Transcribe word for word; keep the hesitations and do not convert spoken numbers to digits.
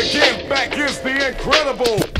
again, back is the incredible.